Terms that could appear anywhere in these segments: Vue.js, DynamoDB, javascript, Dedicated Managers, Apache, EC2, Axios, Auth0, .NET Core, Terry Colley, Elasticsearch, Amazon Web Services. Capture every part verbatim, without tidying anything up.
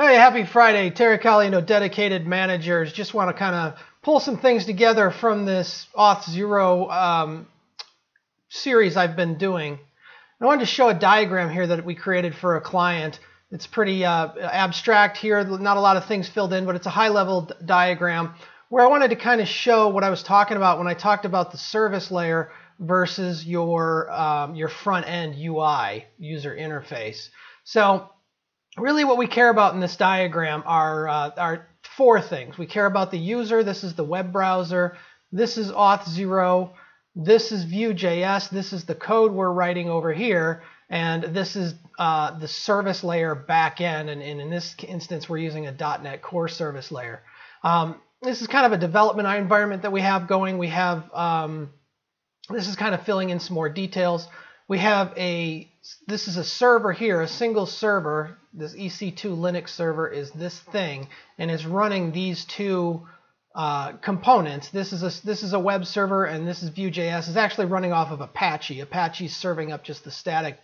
Hey, happy Friday. Terry Colley, you know, Dedicated Managers. Just want to kind of pull some things together from this auth zero um, series I've been doing. I wanted to show a diagram here that we created for a client. It's pretty uh, abstract here, not a lot of things filled in, but it's a high-level diagram where I wanted to kind of show what I was talking about when I talked about the service layer versus your, um, your front-end U I, user interface. So really what we care about in this diagram are, uh, are four things. We care about the user. This is the web browser. This is auth zero. This is Vue.js. This is the code we're writing over here. And this is uh, the service layer back end. And, and in this instance, we're using a dot net Core service layer. Um, this is kind of a development environment that we have going. We have um, This is kind of filling in some more details. We have a, this is a server here, a single server. This E C two Linux server is this thing, and it's running these two uh, components. This is, a, this is a web server, and this is Vue.js. It's actually running off of Apache. Apache's serving up just the static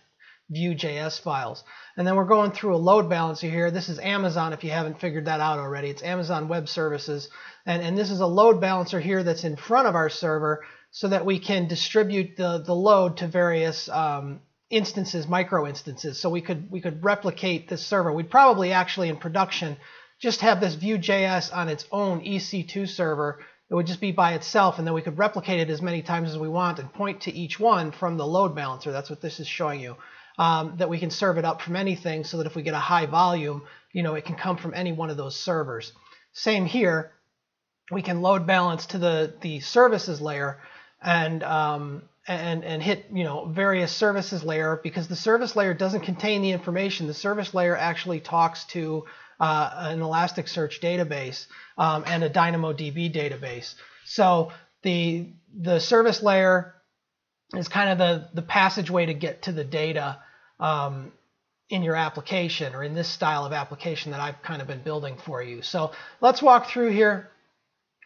Vue.js files. And then we're going through a load balancer here. This is Amazon, if you haven't figured that out already. It's Amazon Web Services. And, and this is a load balancer here that's in front of our server, so that we can distribute the, the load to various um, instances, micro instances. So we could, we could replicate this server. We'd probably actually in production just have this Vue.js on its own E C two server. It would just be by itself, and then we could replicate it as many times as we want and point to each one from the load balancer. That's what this is showing you, um, that we can serve it up from anything so that if we get a high volume, you know, it can come from any one of those servers. Same here. We can load balance to the, the services layer, and um, and and hit, you know, various services layer, because the service layer doesn't contain the information. The service layer actually talks to uh, an Elasticsearch database um, and a DynamoDB database. So the the service layer is kind of the the passageway to get to the data um, in your application, or in this style of application that I've kind of been building for you. So let's walk through here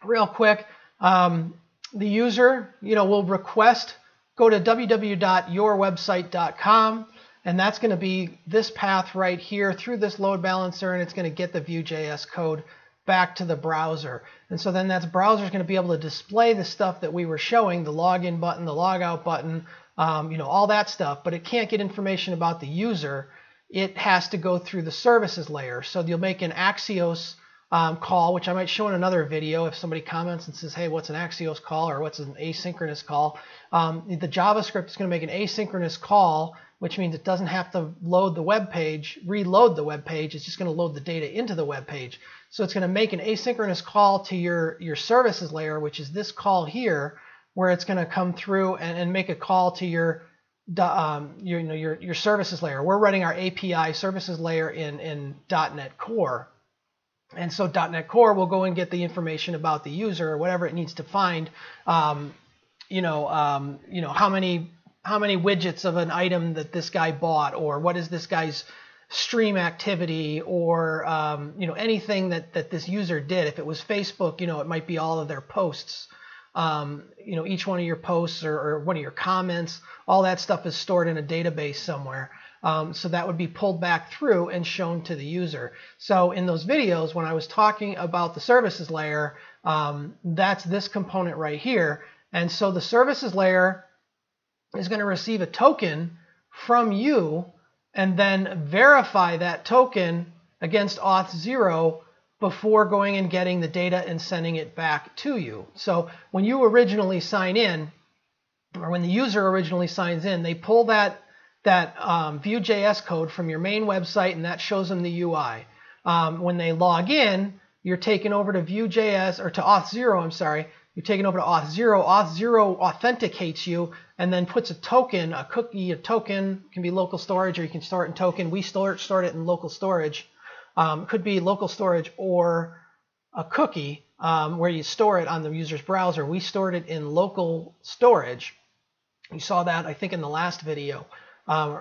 real quick. Um, The user, you know, will request, go to w w w dot your website dot com, and that's going to be this path right here through this load balancer, and it's going to get the Vue.js code back to the browser. And so then that browser is going to be able to display the stuff that we were showing, the login button, the logout button, um, you know, all that stuff, but it can't get information about the user. It has to go through the services layer. So you'll make an Axios Um, call, which I might show in another video if somebody comments and says, hey, what's an Axios call, or what's an asynchronous call? Um, the JavaScript is going to make an asynchronous call, which means it doesn't have to load the web page, reload the web page. It's just going to load the data into the web page. So it's going to make an asynchronous call to your, your services layer, which is this call here, where it's going to come through and, and make a call to your, um, your, you know, your, your services layer. We're running our A P I services layer in, in dot net Core. And so dot net Core will go and get the information about the user, or whatever it needs to find, um, you know, um, you know how many how many widgets of an item that this guy bought, or what is this guy's stream activity, or um, you know, anything that that this user did. If it was Facebook, you know, it might be all of their posts. Um, you know, each one of your posts, or, or one of your comments, all that stuff is stored in a database somewhere. Um, so that would be pulled back through and shown to the user. So in those videos, when I was talking about the services layer, um, that's this component right here. And so the services layer is going to receive a token from you, and then verify that token against auth zero before going and getting the data and sending it back to you. So when you originally sign in, or when the user originally signs in, they pull that that um, Vue.js code from your main website, and that shows them the U I. Um, when they log in, you're taken over to Vue.js, or to auth zero, I'm sorry. You're taken over to auth zero. auth zero authenticates you, and then puts a token, a cookie, a token. It can be local storage, or you can store it in token. We store it, store it in local storage. Um, could be local storage or a cookie, um, where you store it on the user's browser. We stored it in local storage. You saw that, I think, in the last video. Um,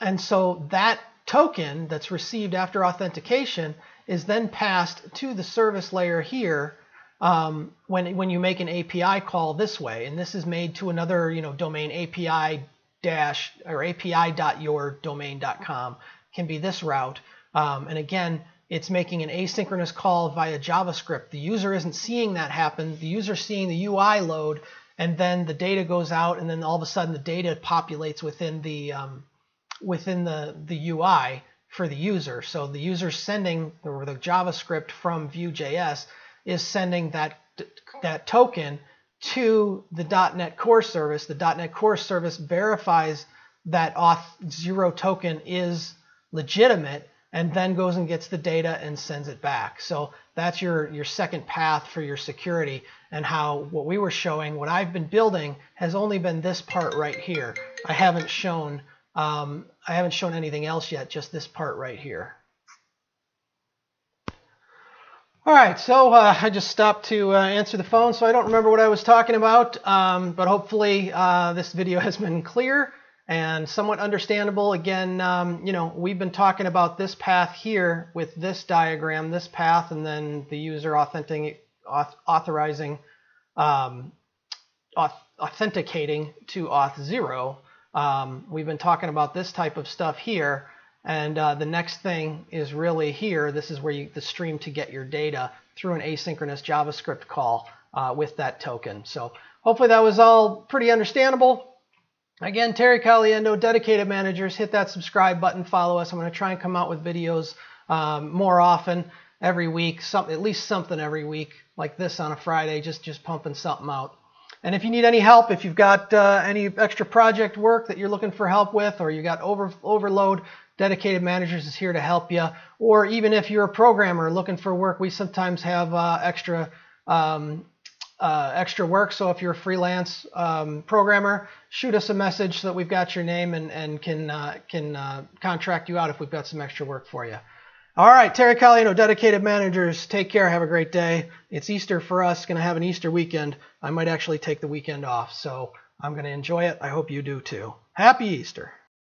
and so that token that's received after authentication is then passed to the service layer here um, when, when you make an A P I call this way. And this is made to another, you know, domain A P I dash, or A P I dot your domain dot com, can be this route. Um, and again, It's making an asynchronous call via JavaScript. The user isn't seeing that happen. The user's seeing the U I load, and then the data goes out, and then all of a sudden the data populates within the um, within the, the U I for the user. So the user's sending, or the JavaScript from Vue.js is sending that, that token to the .NET Core service. The .NET Core service verifies that auth zero token is legitimate, and then goes and gets the data and sends it back. So that's your, your second path for your security, and how what we were showing, what I've been building, has only been this part right here. I haven't shown um, I haven't shown anything else yet, just this part right here. All right, so uh, I just stopped to uh, answer the phone, so I don't remember what I was talking about, um, but hopefully uh, this video has been clear and somewhat understandable. Again, um, you know, we've been talking about this path here with this diagram, this path, and then the user authentic, auth, authorizing, um, auth, authenticating to auth zero. Um, we've been talking about this type of stuff here, and uh, the next thing is really here. This is where you the stream to get your data through an asynchronous JavaScript call uh, with that token. So hopefully that was all pretty understandable. Again, Terry Colley, Dedicated Managers. Hit that subscribe button, follow us. I'm going to try and come out with videos um, more often every week, some, at least something every week, like this on a Friday, just, just pumping something out. And if you need any help, if you've got uh, any extra project work that you're looking for help with, or you got over, overload, Dedicated Managers is here to help you. Or even if you're a programmer looking for work, we sometimes have uh, extra um, Uh, extra work. So if you're a freelance um, programmer, shoot us a message so that we've got your name and, and can uh, can uh, contract you out if we've got some extra work for you. All right, Terry Colley, Dedicated Managers. Take care. Have a great day. It's Easter for us. Going to have an Easter weekend. I might actually take the weekend off, so I'm going to enjoy it. I hope you do too. Happy Easter.